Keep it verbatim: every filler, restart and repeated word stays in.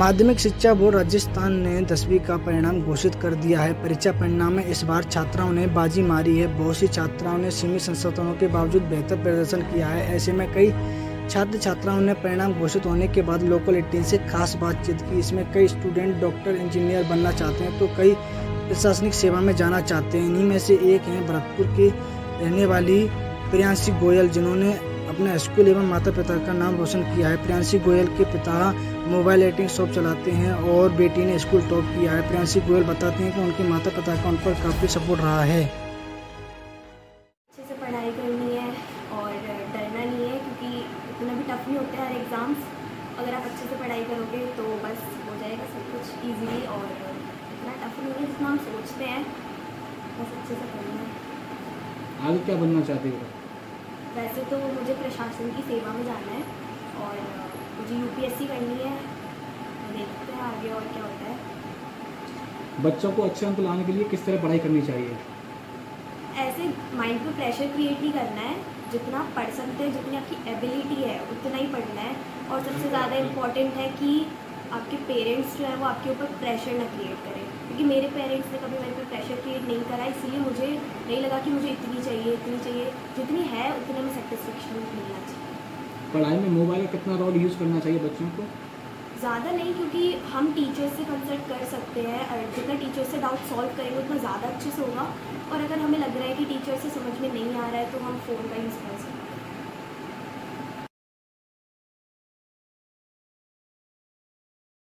माध्यमिक शिक्षा बोर्ड राजस्थान ने दसवीं का परिणाम घोषित कर दिया है। परीक्षा परिणाम में इस बार छात्राओं ने बाजी मारी है। बहुत सी छात्राओं ने सीमित संसाधनों के बावजूद बेहतर प्रदर्शन किया है। ऐसे में कई छात्र छात्राओं ने परिणाम घोषित होने के बाद लोकल एटीन से खास बातचीत की। इसमें कई स्टूडेंट डॉक्टर इंजीनियर बनना चाहते हैं तो कई प्रशासनिक सेवा में जाना चाहते हैं। इन्हीं में से एक हैं भरतपुर की रहने वाली प्रियांशी गोयल, जिन्होंने अपने स्कूल एवं माता पिता का नाम रोशन किया है। प्रियांशी गोयल के पिता मोबाइल एडिटिंग शॉप चलाते हैं और बेटी ने स्कूल टॉप किया है। प्रियांशी गोयल बताती हैं कि उनके माता पिता का उन पर काफ़ी सपोर्ट रहा है। अच्छे से पढ़ाई करनी है और डरना नहीं है, क्योंकि इतना भी टफ नहीं होता है हर एग्ज़ाम्स। अगर आप अच्छे से पढ़ाई करोगे तो बस हो जाएगा सब कुछ ईजिली, और इतना टफ नहीं है जितना हम सोचते हैं। बस अच्छे से पढ़ना है। आगे क्या बनना चाहते हो? वैसे तो मुझे प्रशासन की सेवा में जाना है और मुझे यूपीएससी करनी है। देखते हैं आगे और क्या होता है। बच्चों को अच्छे अंक लाने के लिए किस तरह पढ़ाई करनी चाहिए? ऐसे माइंड पर प्रेशर क्रिएट नहीं करना है। जितना आप पढ़ सकते हैं, जितनी आपकी एबिलिटी है, उतना ही पढ़ना है। और सबसे ज़्यादा इम्पॉर्टेंट है कि आपके पेरेंट्स जो है वो आपके ऊपर प्रेशर ना क्रिएट करें, क्योंकि मेरे पेरेंट्स ने कभी मेरे पर प्रेशर क्रिएट नहीं करा। इसलिए मुझे नहीं लगा कि मुझे इतनी चाहिए इतनी चाहिए, जितनी है उतने में सेटिस्फेक्शन मिलना चाहिए। पढ़ाई में मोबाइल का कितना रोल यूज़ करना चाहिए बच्चों को? ज़्यादा नहीं, क्योंकि हम टीचर्स से कंसल्ट कर सकते हैं और जितना टीचर्स से डाउट सॉल्व करेंगे उतना ज़्यादा अच्छे से होगा। और अगर हमें लग रहा है कि टीचर से समझ में नहीं आ रहा है तो हम फ़ोन का यूज़ कर सकते हैं।